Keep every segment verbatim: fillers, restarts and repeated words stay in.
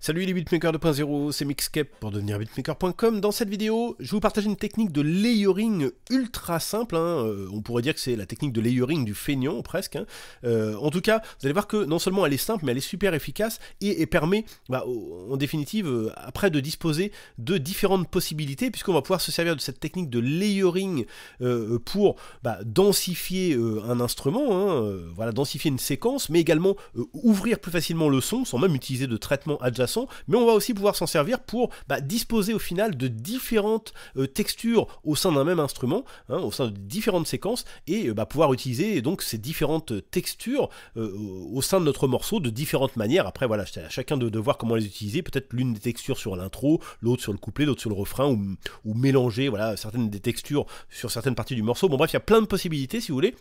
Salut les beatmakers deux point zéro, c'est Mixcap pour devenir beatmaker point com. Dans cette vidéo, je vais vous partager une technique de layering ultra simple. Hein. Euh, on pourrait dire que c'est la technique de layering du feignant presque. Hein. Euh, en tout cas, vous allez voir que non seulement elle est simple, mais elle est super efficace et, et permet bah, en définitive euh, après de disposer de différentes possibilités, puisqu'on va pouvoir se servir de cette technique de layering euh, pour bah, densifier euh, un instrument, hein, euh, voilà, densifier une séquence, mais également euh, ouvrir plus facilement le son sans même utiliser de traitement adjacent. Mais on va aussi pouvoir s'en servir pour bah, disposer au final de différentes euh, textures au sein d'un même instrument, hein, au sein de différentes séquences, et euh, bah, pouvoir utiliser donc ces différentes textures euh, au sein de notre morceau de différentes manières. Après voilà, c'est à chacun de, de voir comment les utiliser, peut-être l'une des textures sur l'intro, l'autre sur le couplet, l'autre sur le refrain, ou, ou mélanger voilà, certaines des textures sur certaines parties du morceau. Bon bref, il y a plein de possibilités si vous voulez.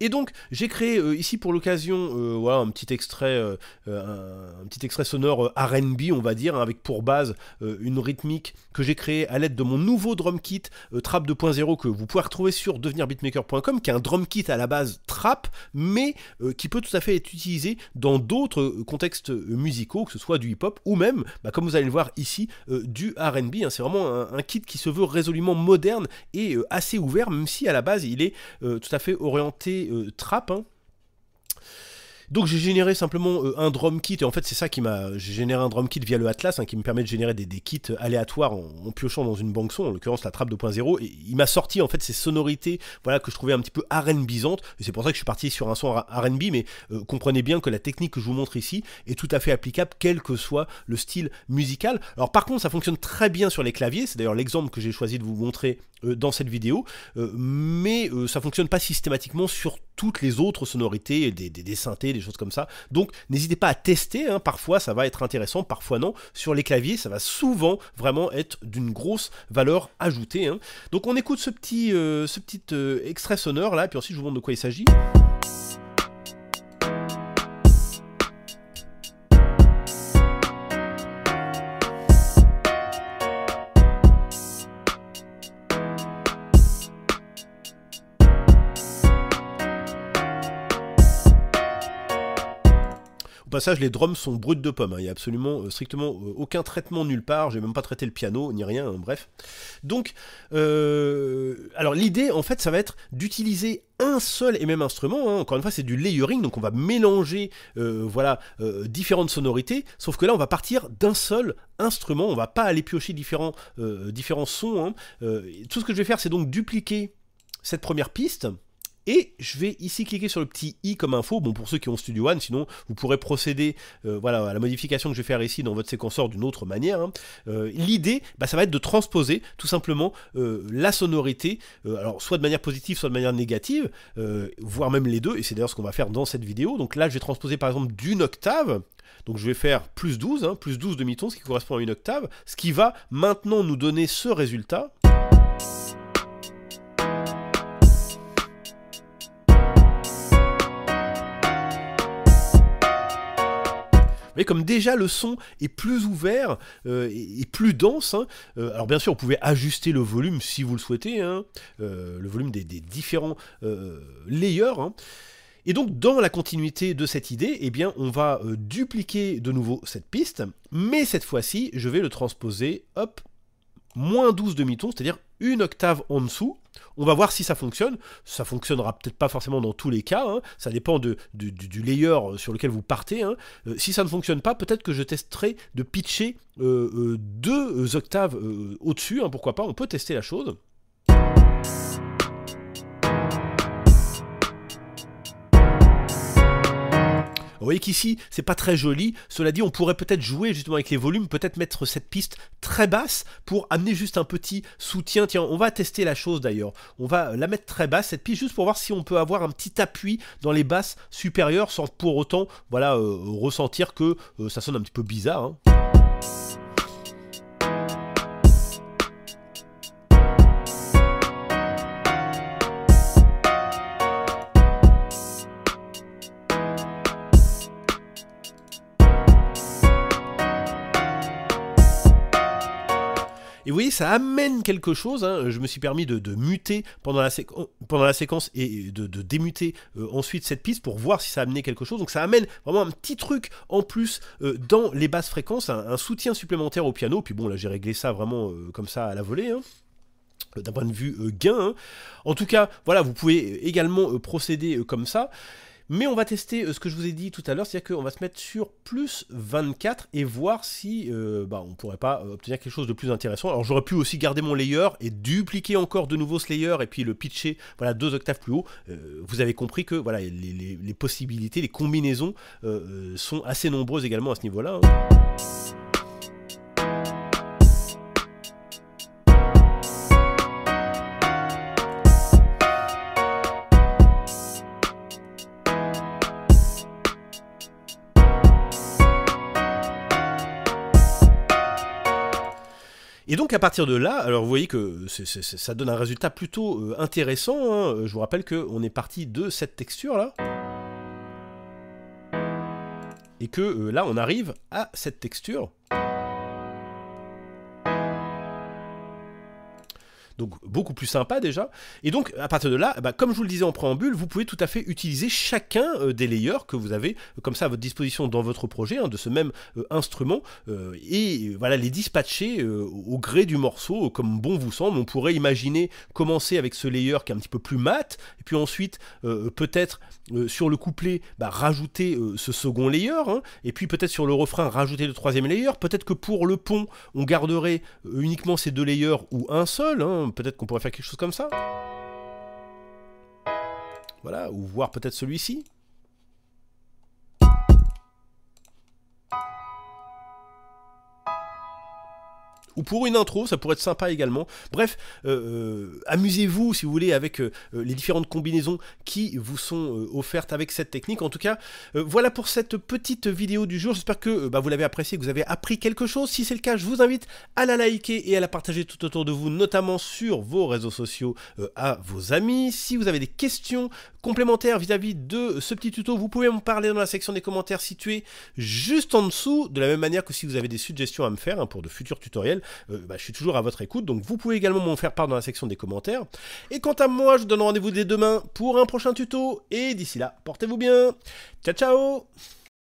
Et donc j'ai créé euh, ici pour l'occasion euh, voilà, un petit extrait euh, un, un petit extrait sonore euh, R and B on va dire, hein, avec pour base euh, une rythmique que j'ai créée à l'aide de mon nouveau drum kit euh, Trap deux point zéro que vous pouvez retrouver sur devenir beatmaker point com, qui est un drum kit à la base Trap, mais euh, qui peut tout à fait être utilisé dans d'autres contextes musicaux, que ce soit du hip-hop ou même, bah, comme vous allez le voir ici, euh, du R and B. Hein, c'est vraiment un, un kit qui se veut résolument moderne et euh, assez ouvert, même si à la base il est euh, tout à fait orienté euh, Trap. Hein. Donc j'ai généré simplement euh, un drum kit, et en fait c'est ça qui m'a... J'ai généré un drum kit via le Atlas, hein, qui me permet de générer des, des kits aléatoires en, en piochant dans une banque son, en l'occurrence la Trap deux point zéro, et il m'a sorti en fait ces sonorités voilà, que je trouvais un petit peu R and B-isantes, et c'est pour ça que je suis parti sur un son R and B, mais euh, comprenez bien que la technique que je vous montre ici est tout à fait applicable, quel que soit le style musical. Alors par contre ça fonctionne très bien sur les claviers, c'est d'ailleurs l'exemple que j'ai choisi de vous montrer euh, dans cette vidéo, euh, mais euh, ça fonctionne pas systématiquement sur toutes les autres sonorités, des, des, des synthés, des choses comme ça. Donc n'hésitez pas à tester, hein. Parfois ça va être intéressant, parfois non. Sur les claviers, ça va souvent vraiment être d'une grosse valeur ajoutée. Hein. Donc on écoute ce petit, euh, ce petit euh, extrait sonore là, puis ensuite je vous montre de quoi il s'agit. Passage, les drums sont bruts de pommes, hein. Il n'y a absolument euh, strictement euh, aucun traitement nulle part, j'ai même pas traité le piano ni rien, hein, bref. Donc, euh, alors l'idée en fait ça va être d'utiliser un seul et même instrument, hein. Encore une fois c'est du layering, donc on va mélanger euh, voilà, euh, différentes sonorités, sauf que là on va partir d'un seul instrument, on va pas aller piocher différents, euh, différents sons. Hein. Euh, tout ce que je vais faire c'est donc dupliquer cette première piste, et je vais ici cliquer sur le petit i comme info, bon pour ceux qui ont Studio One, sinon vous pourrez procéder euh, voilà, à la modification que je vais faire ici dans votre séquenceur d'une autre manière. Hein. Euh, L'idée, bah, ça va être de transposer tout simplement euh, la sonorité, euh, alors soit de manière positive, soit de manière négative, euh, voire même les deux, et c'est d'ailleurs ce qu'on va faire dans cette vidéo. Donc là je vais transposer par exemple d'une octave, donc je vais faire plus douze, hein, plus douze demi-tons, ce qui correspond à une octave, ce qui va maintenant nous donner ce résultat. Mais comme déjà le son est plus ouvert euh, et, et plus dense, hein, euh, alors bien sûr vous pouvez ajuster le volume si vous le souhaitez, hein, euh, le volume des, des différents euh, layers. Hein. Et donc dans la continuité de cette idée, eh bien, on va euh, dupliquer de nouveau cette piste, mais cette fois-ci je vais le transposer, hop, moins douze demi-tons, c'est-à-dire une octave en dessous. On va voir si ça fonctionne, ça fonctionnera peut-être pas forcément dans tous les cas, hein. Ça dépend de, de, du, du layer sur lequel vous partez. Hein. Euh, si ça ne fonctionne pas, peut-être que je testerai de pitcher euh, euh, deux octaves euh, au-dessus, hein, pourquoi pas, on peut tester la chose. Vous voyez qu'ici, c'est pas très joli. Cela dit, on pourrait peut-être jouer justement avec les volumes, peut-être mettre cette piste très basse pour amener juste un petit soutien. Tiens, on va tester la chose d'ailleurs. On va la mettre très basse, cette piste, juste pour voir si on peut avoir un petit appui dans les basses supérieures sans pour autant voilà, euh, ressentir que euh, ça sonne un petit peu bizarre. Hein. Et vous voyez, ça amène quelque chose, hein. Je me suis permis de, de muter pendant la, pendant la séquence et de, de démuter euh, ensuite cette piste pour voir si ça amenait quelque chose. Donc ça amène vraiment un petit truc en plus euh, dans les basses fréquences, un, un soutien supplémentaire au piano. Puis bon, là j'ai réglé ça vraiment euh, comme ça à la volée, hein, d'un point de vue euh, gain, hein. En tout cas, voilà, vous pouvez également euh, procéder euh, comme ça. Mais on va tester euh, ce que je vous ai dit tout à l'heure, c'est-à-dire qu'on va se mettre sur plus vingt-quatre et voir si euh, bah, on ne pourrait pas euh, obtenir quelque chose de plus intéressant. Alors j'aurais pu aussi garder mon layer et dupliquer encore de nouveau ce layer et puis le pitcher, voilà, deux octaves plus haut. Euh, vous avez compris que voilà, les, les, les possibilités, les combinaisons euh, sont assez nombreuses également à ce niveau-là, hein. Et donc à partir de là, alors vous voyez que c'est, c'est, ça donne un résultat plutôt euh, intéressant, hein. Je vous rappelle qu'on est parti de cette texture là. Et que euh, là on arrive à cette texture. Donc beaucoup plus sympa déjà. Et donc à partir de là, bah, comme je vous le disais en préambule, vous pouvez tout à fait utiliser chacun euh, des layers que vous avez euh, comme ça à votre disposition dans votre projet, hein, de ce même euh, instrument, euh, et euh, voilà, les dispatcher euh, au gré du morceau, euh, comme bon vous semble. On pourrait imaginer commencer avec ce layer qui est un petit peu plus mat, et puis ensuite euh, peut-être euh, sur le couplet, bah, rajouter euh, ce second layer, hein, et puis peut-être sur le refrain rajouter le troisième layer. Peut-être que pour le pont, on garderait euh, uniquement ces deux layers ou un seul, hein. Peut-être qu'on pourrait faire quelque chose comme ça. Voilà, ou voir peut-être celui-ci. Ou pour une intro, ça pourrait être sympa également. Bref, euh, amusez-vous si vous voulez avec euh, les différentes combinaisons qui vous sont euh, offertes avec cette technique. En tout cas, euh, voilà pour cette petite vidéo du jour. J'espère que euh, bah, vous l'avez appréciée, que vous avez appris quelque chose. Si c'est le cas, je vous invite à la liker et à la partager tout autour de vous, notamment sur vos réseaux sociaux, euh, à vos amis. Si vous avez des questions complémentaires vis-à-vis de ce petit tuto, vous pouvez me parler dans la section des commentaires située juste en dessous. De la même manière que si vous avez des suggestions à me faire, hein, pour de futurs tutoriels, Euh, bah, je suis toujours à votre écoute, donc vous pouvez également m'en faire part dans la section des commentaires. Et quant à moi, je vous donne rendez-vous dès demain pour un prochain tuto, et d'ici là, portez-vous bien. Ciao ciao.